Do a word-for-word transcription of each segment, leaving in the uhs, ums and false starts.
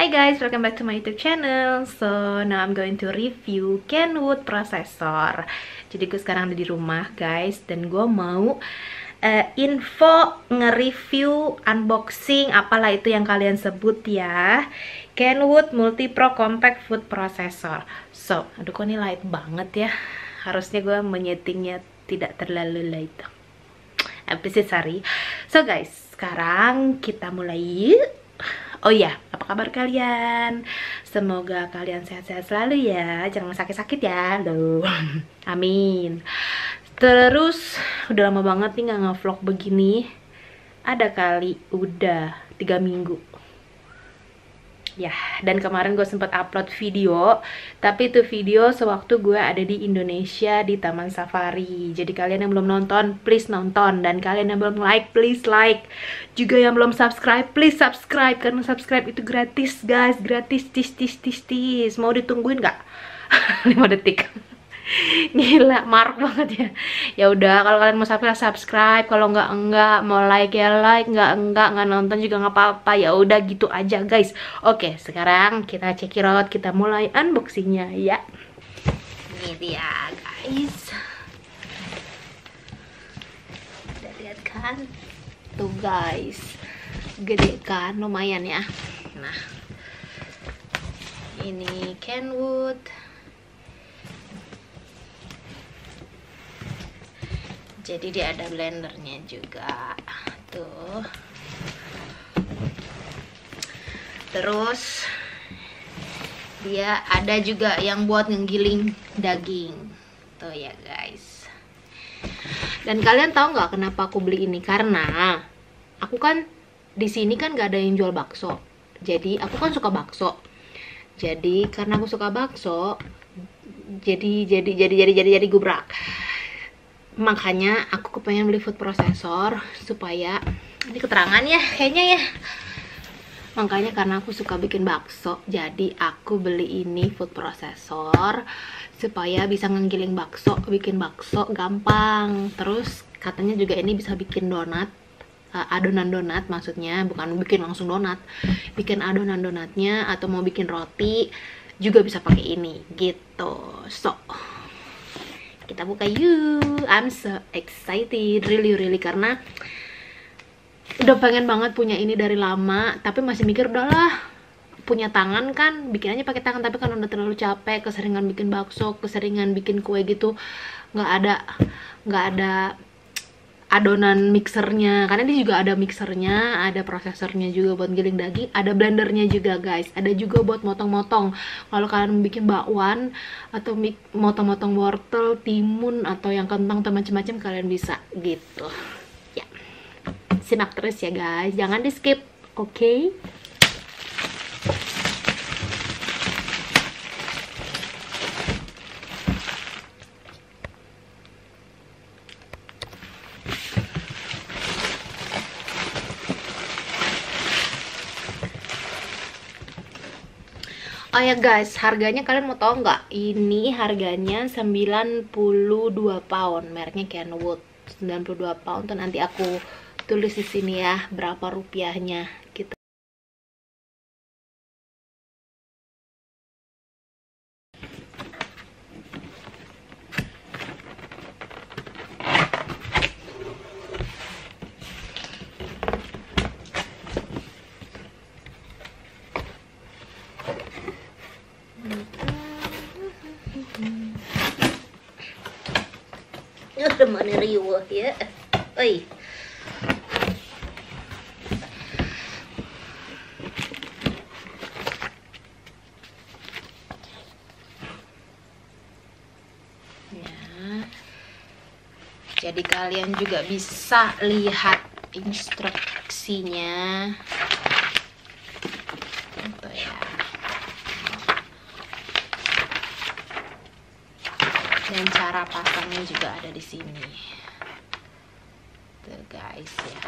Hi guys, welcome back to my YouTube channel. So now I'm going to review Kenwood processor. Jadi gue sekarang ada di rumah guys, dan gue mau uh, info nge-review, unboxing, apalah itu yang kalian sebut ya, Kenwood Multipro Compact Food Processor. So, aduh kok ini light banget ya. Harusnya gue menyetingnya tidak terlalu light. Episode sorry. So guys, sekarang kita mulai yuk. Oh iya, apa kabar kalian? Semoga kalian sehat-sehat selalu ya. Jangan sakit-sakit ya. Duh. Amin. Terus, udah lama banget nih gak nge-vlog begini. Ada kali, udah tiga minggu. Ya, dan kemarin gue sempat upload video. Tapi itu video sewaktu gue ada di Indonesia, di Taman Safari. Jadi kalian yang belum nonton, please nonton. Dan kalian yang belum like, please like. Juga yang belum subscribe, please subscribe. Karena subscribe itu gratis guys. Gratis, tis, tis, tis, tis. Mau ditungguin gak? lima detik. Gila, maruk banget ya. Ya udah, kalau kalian mau subscribe, subscribe. Kalau nggak enggak, mau like ya like, nggak enggak nggak nonton juga nggak apa-apa. Ya udah gitu aja guys. Oke, sekarang kita check it out, kita mulai unboxingnya ya. Ini dia guys. Udah lihat kan? Tuh guys, gede kan, lumayan ya. Nah, ini Kenwood. Jadi dia ada blendernya juga tuh. Terus dia ada juga yang buat ngegiling daging tuh ya guys. Dan kalian tahu nggak kenapa aku beli ini? Karena aku kan di sini kan nggak ada yang jual bakso. Jadi aku kan suka bakso. Jadi karena aku suka bakso, jadi jadi jadi jadi jadi jadi gubrak. Makanya aku kepengen beli food processor supaya ini keterangannya kayaknya ya. Makanya karena aku suka bikin bakso, jadi aku beli ini food processor supaya bisa ngegiling bakso, bikin bakso gampang. Terus katanya juga ini bisa bikin donat, adonan donat maksudnya, bukan bikin langsung donat. Bikin adonan donatnya atau mau bikin roti juga bisa pakai ini gitu. So, kita buka yuk. I'm so excited, really really, karena udah pengen banget punya ini dari lama, tapi masih mikir udahlah punya tangan kan, bikin aja pakai tangan. Tapi kan udah terlalu capek, keseringan bikin bakso, keseringan bikin kue gitu, nggak ada nggak ada adonan mixernya, karena dia juga ada mixernya, ada prosesornya juga buat giling daging, ada blendernya juga guys, ada juga buat motong-motong. Kalau kalian bikin bakwan atau motong-motong wortel, timun atau yang kentang atau macam-macam kalian bisa gitu. Ya, simak terus ya guys, jangan di skip, oke? Okay? Oh ya guys, harganya kalian mau tau nggak? Ini harganya sembilan puluh dua pound, mereknya Kenwood. sembilan puluh dua pound tuh nanti aku tulis di sini ya, berapa rupiahnya gitu. Teman riwah ya. Oi. Ya. Jadi kalian juga bisa lihat instruksinya. Contoh ya. Dan cara pasangnya juga ada di sini. Tuh guys ya.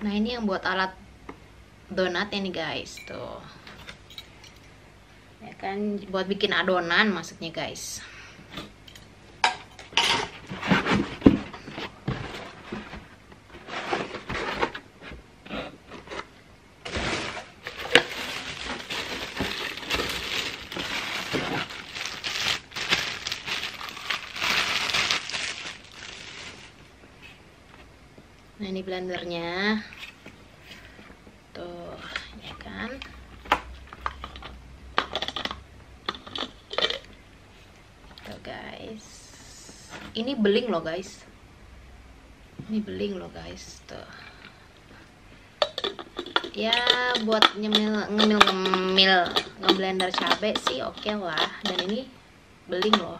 Nah, ini yang buat alat donat ini guys, tuh ya kan, buat bikin adonan maksudnya guys. Nah, ini blendernya tuh ya kan. Tuh guys, ini beling loh guys, ini beling loh guys, tuh ya buat nyemil ngemil ngemil ngeblender cabe sih oke okay lah. Dan ini beling loh,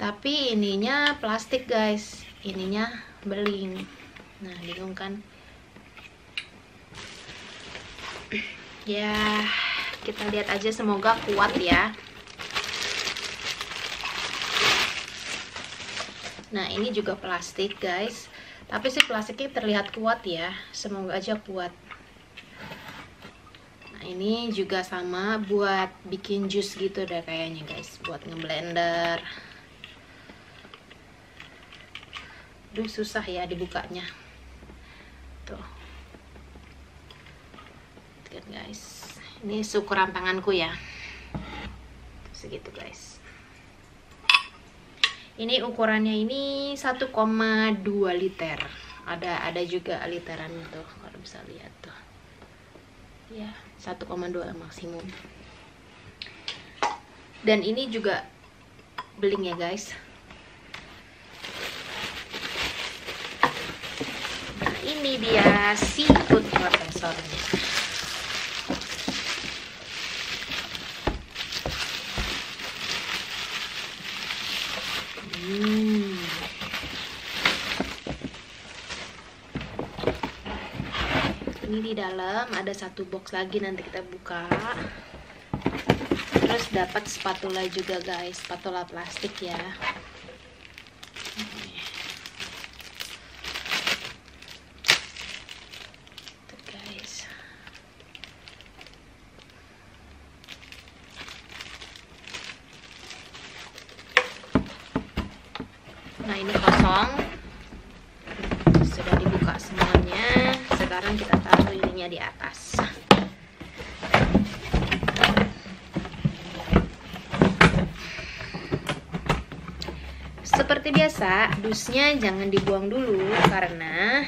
tapi ininya plastik guys, ininya beling. Nah, bingung kan ya, kita lihat aja, semoga kuat ya. Nah, ini juga plastik guys, tapi sih plastiknya terlihat kuat ya, semoga aja kuat. Nah, ini juga sama buat bikin jus gitu deh kayaknya guys, buat ngeblender. Duh, susah ya dibukanya tuh guys. Ini ukuran tanganku ya, segitu guys. Ini ukurannya ini satu koma dua liter, ada ada juga literan tuh kalau bisa lihat tuh ya, satu koma dua maksimum. Dan ini juga beling ya guys. Ini dia seafood protesornya. Hmm. Ini di dalam ada satu box lagi, nanti kita buka. Terus dapat spatula juga guys, spatula plastik ya. Nah, ini kosong, sudah dibuka semuanya. Sekarang kita taruh ininya di atas. Seperti biasa, dusnya jangan dibuang dulu, karena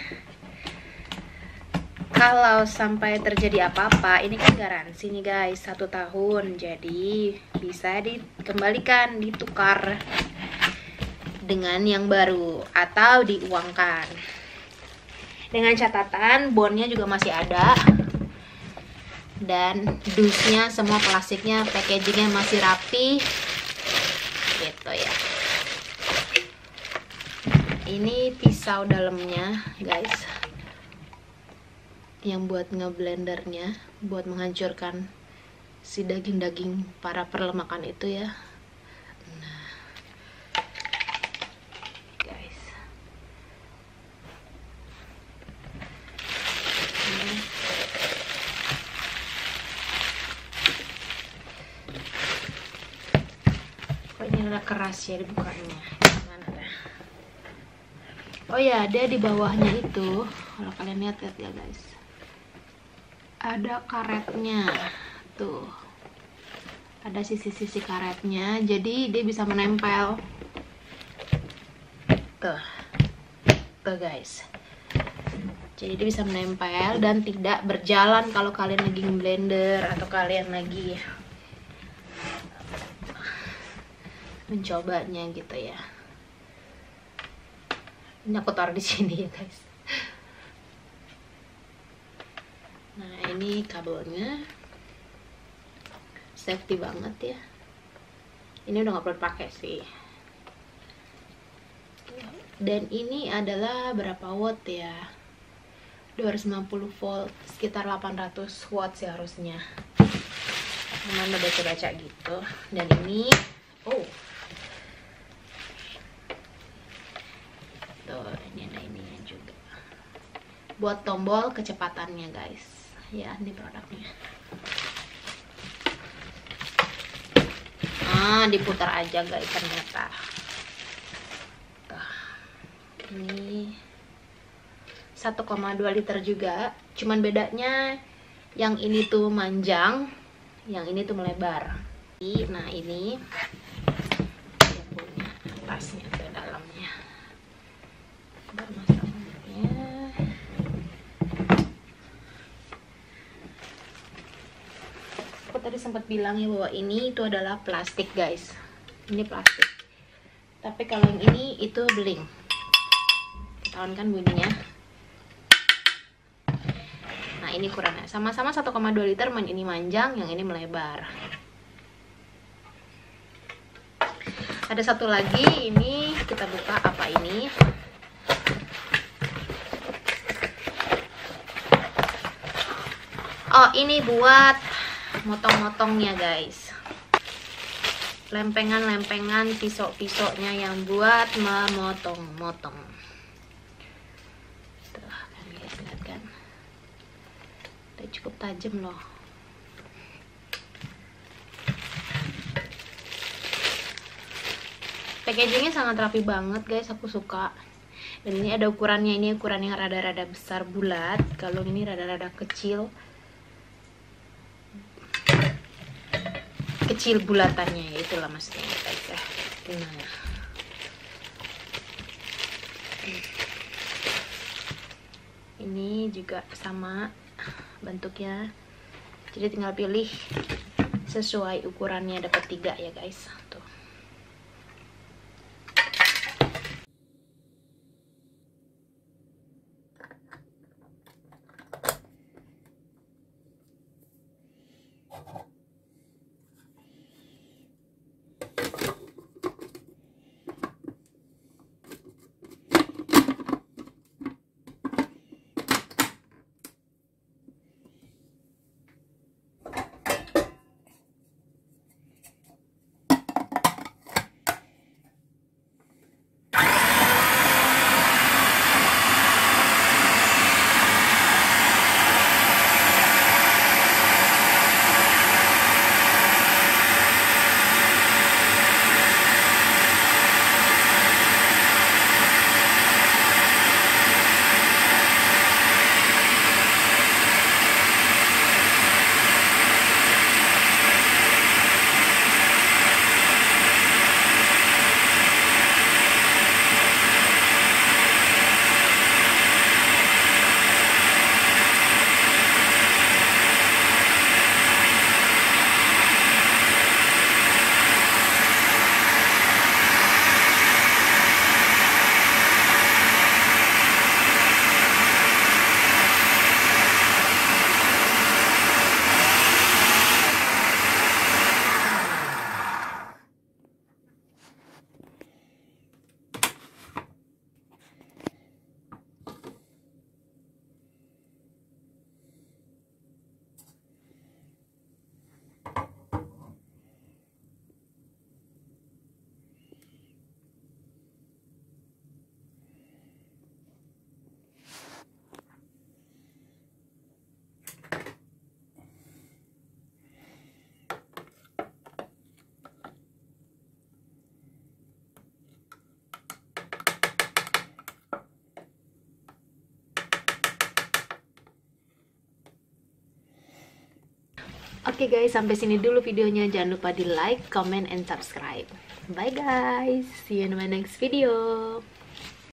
kalau sampai terjadi apa-apa, ini kan garansi nih guys, satu tahun. Jadi bisa dikembalikan, ditukar dengan yang baru atau diuangkan, dengan catatan bonnya juga masih ada dan dusnya, semua plastiknya, packagingnya masih rapi gitu ya. Ini pisau dalamnya guys, yang buat ngeblendernya, buat menghancurkan si daging-daging para perlemakan itu ya. Keras ya dibukanya. Oh ya, ada di bawahnya itu, kalau kalian lihat, lihat ya guys, ada karetnya tuh, ada sisi-sisi karetnya, jadi dia bisa menempel tuh tuh guys. Jadi dia bisa menempel dan tidak berjalan kalau kalian lagi ngeblender atau kalian lagi mencobanya gitu ya. Ini aku taruh di sini ya guys. Nah, ini kabelnya safety banget ya. Ini udah nggak perlu pakai sih. Dan ini adalah berapa watt ya? dua ratus lima puluh volt, sekitar delapan ratus watt sih harusnya. Cuman udah baca-baca gitu. Dan ini, oh, tuh, ini buat tombol kecepatannya guys. Ya, ini produknya. Nah, diputar aja guys ternyata. Tuh. Ini satu koma dua liter juga, cuman bedanya yang ini tuh manjang, yang ini tuh melebar. Nah, ini dia punya tasnya ke dalamnya. Aku tadi sempat bilang ya bahwa ini itu adalah plastik guys, ini plastik. Tapi kalau yang ini itu beling. Ketahuan kan bunyinya? Nah, ini ukurannya sama-sama satu koma dua liter, ini manjang, yang ini melebar. Ada satu lagi, ini kita buka apa ini? Oh, ini buat motong-motongnya guys. Lempengan-lempengan pisau-pisaunya yang buat memotong-motong. Cukup tajam loh. Packagingnya sangat rapi banget guys, aku suka. Dan ini ada ukurannya, ini ukuran yang rada-rada besar bulat, kalau ini rada-rada kecil. Kecil bulatannya, ya itulah maksudnya guys ya. Nah. Ini juga sama bentuknya, jadi tinggal pilih sesuai ukurannya, dapat tiga ya guys. Tuh. Oke okay guys, sampai sini dulu videonya. Jangan lupa di like, comment, and subscribe. Bye guys, see you in my next video.